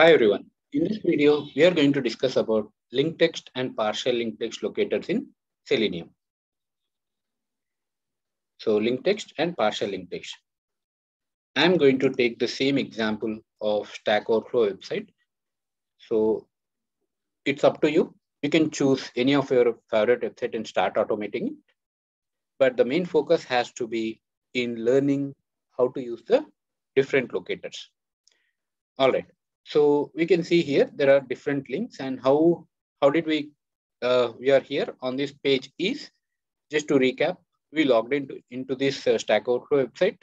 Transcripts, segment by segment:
Hi everyone. In this video, we are going to discuss about link text and partial link text locators in Selenium. So link text and partial link text. I'm going to take the same example of Stack Overflow website. So it's up to you. You can choose any of your favorite website and start automating it. But the main focus has to be in learning how to use the different locators. All right. So we can see here, there are different links, and how did we are here on this page is, just to recap, we logged into this Stack Overflow website,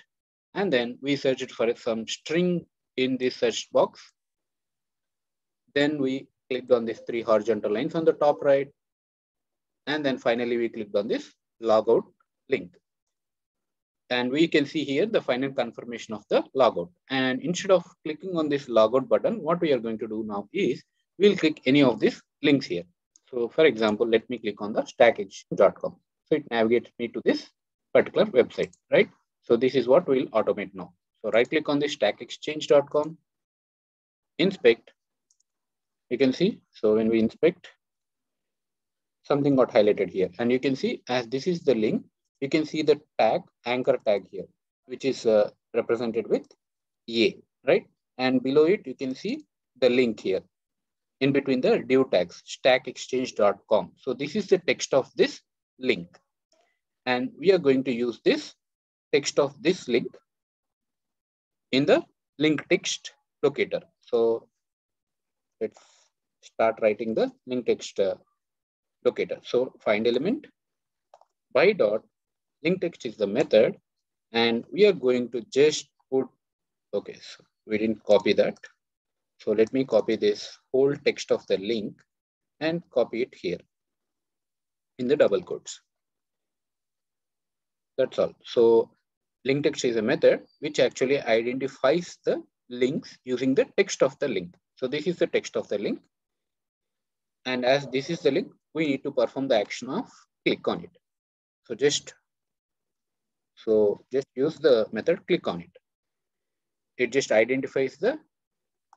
and then we searched for some string in this search box. Then we clicked on these three horizontal lines on the top right. And then finally we clicked on this logout link. And we can see here the final confirmation of the logout. And instead of clicking on this logout button, what we are going to do now is we'll click any of these links here. So for example, let me click on the stackexchange.com. So it navigates me to this particular website, right? So this is what we'll automate now. So right click on the stackexchange.com, inspect, you can see. So when we inspect, something got highlighted here. And you can see as this is the link, you can see the tag, anchor tag here, which is represented with A, right? And below it, you can see the link here in between the div tags, stackexchange.com. So this is the text of this link. And we are going to use this text of this link in the link text locator. So let's start writing the link text locator. So find element by dot. Link text is the method, and we are going to just put, okay, so we didn't copy that. So let me copy this whole text of the link and copy it here in the double quotes. That's all. So link text is a method which actually identifies the links using the text of the link. So this is the text of the link. And as this is the link, we need to perform the action of click on it. So just use the method, click on it. It just identifies the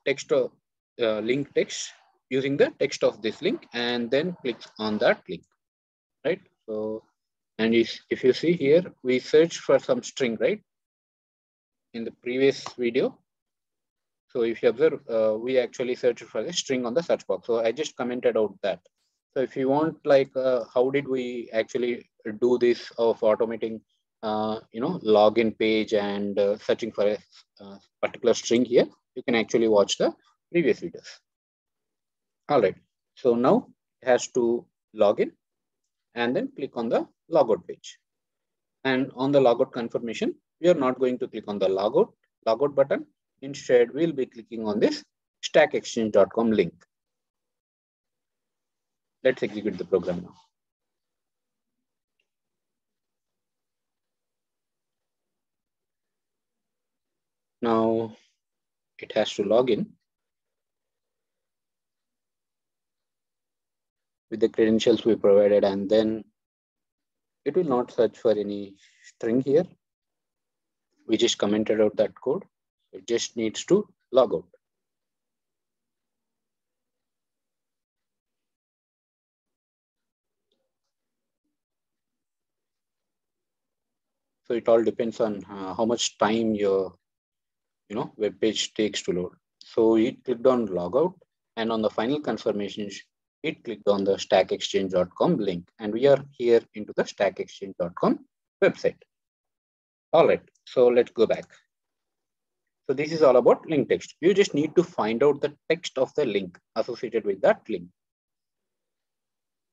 text of link text using the text of this link, and then clicks on that link, right? So, and if you see here, we search for some string, right? In the previous video. So if you observe, we actually searched for a string on the search box. So I just commented out that. So if you want, like, how did we actually do this of automating, login page and searching for a particular string here, you can actually watch the previous videos. All right. So now it has to log in and then click on the logout page. And on the logout confirmation, we are not going to click on the logout button. Instead, we'll be clicking on this stackexchange.com link. Let's execute the program now. Now it has to log in with the credentials we provided, and then it will not search for any string here. We just commented out that code. It just needs to log out. So it all depends on how much time your web page takes to load. So it clicked on logout, and on the final confirmation, it clicked on the stackexchange.com link, and we are here into the stackexchange.com website. All right, so let's go back. So this is all about link text. You just need to find out the text of the link associated with that link,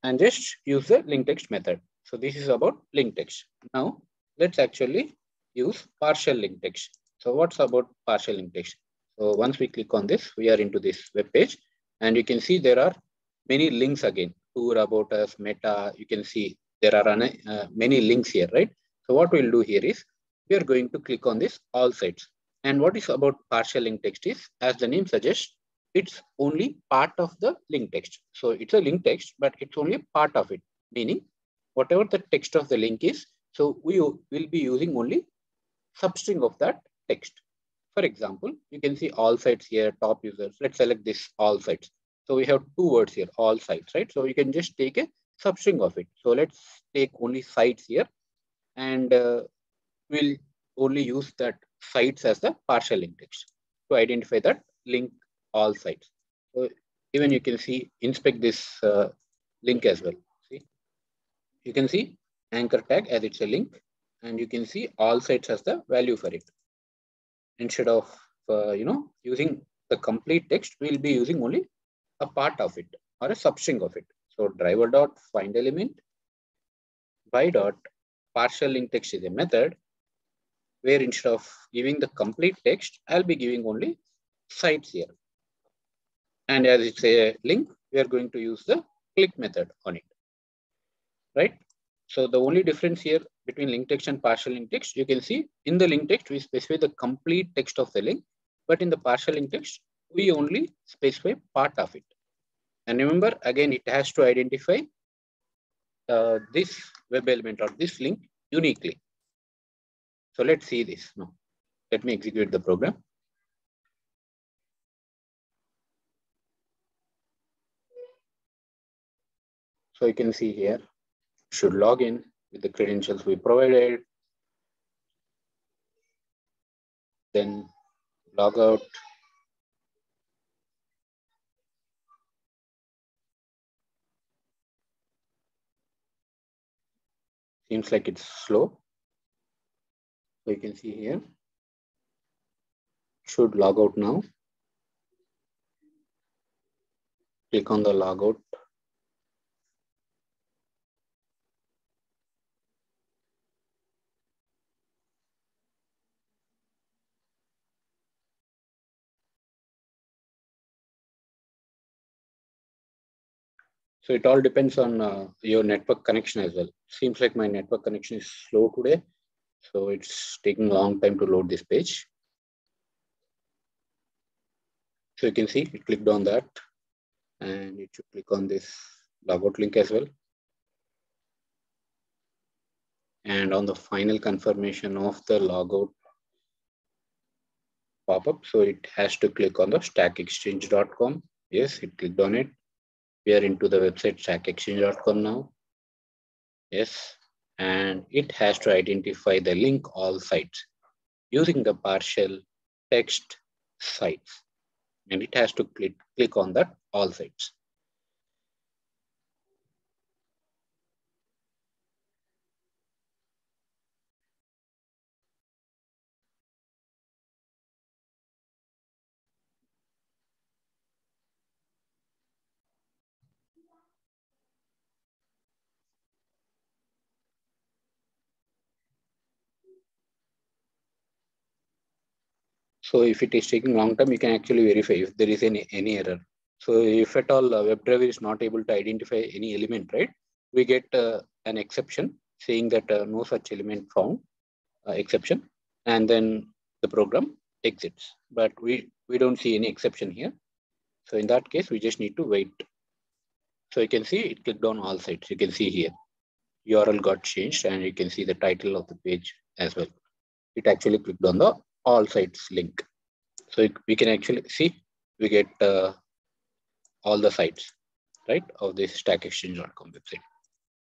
and just use the link text method. So this is about link text. Now let's actually use partial link text. So what's about partial link text? So once we click on this, we are into this web page, and you can see there are many links again. Tour, about us, meta. You can see there are many links here, right? So what we'll do here is we are going to click on this all sites. And what is about partial link text is, as the name suggests, it's only part of the link text. So it's a link text, but it's only part of it, meaning whatever the text of the link is, so we will be using only substring of that text. For example, you can see all sites here, top users. Let's select this all sites. So we have two words here, all sites, right? So you can just take a substring of it. So let's take only sites here, and we'll only use that sites as the partial link text to identify that link all sites. So even you can see, inspect this link as well. See, you can see anchor tag as it's a link, and you can see all sites as the value for it. Instead of using the complete text, we'll be using only a part of it or a substring of it. So driver dot find element by dot partial link text is a method where instead of giving the complete text, I'll be giving only sites here. And as it's a link, we are going to use the click method on it, right? So the only difference here between link text and partial link text, you can see in the link text, we specify the complete text of the link, but in the partial link text, we only specify part of it. And remember, again, it has to identify this web element or this link uniquely. So let's see this now. Let me execute the program. So you can see here, should log in with the credentials we provided. Then log out. Seems like it's slow. So you can see here, should log out now. Click on the logout. So it all depends on your network connection as well. Seems like my network connection is slow today. So it's taking a long time to load this page. So you can see it clicked on that, and it should click on this logout link as well. And on the final confirmation of the logout pop-up, so it has to click on the stackexchange.com. Yes, it clicked on it. We are into the website stackexchange.com now. Yes, and it has to identify the link all sites using the partial text sites, and it has to click on that all sites. So if it is taking long time, you can actually verify if there is any error. So if at all WebDriver is not able to identify any element, right? We get an exception saying that no such element found, exception, and then the program exits. But we don't see any exception here. So in that case, we just need to wait. So you can see it clicked on all sites. You can see here, URL got changed, and you can see the title of the page as well. It actually clicked on the all sites link. So we can actually see, we get all the sites, right, of this stackexchange.com website.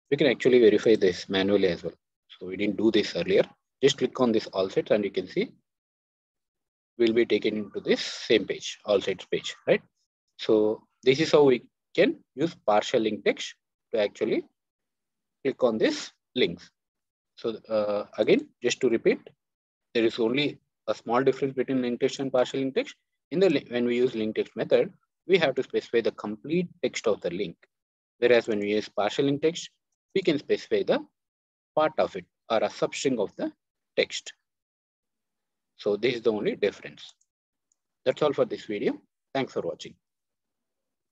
We can actually verify this manually as well. So we didn't do this earlier. Just click on this all sites, and you can see we'll be taken into this same page, all sites page, right? So this is how we can use partial link text to actually click on these links. So again, just to repeat, there is only a small difference between link text and partial link text. When we use link text method, we have to specify the complete text of the link. Whereas when we use partial link text, we can specify the part of it or a substring of the text. So this is the only difference. That's all for this video. Thanks for watching.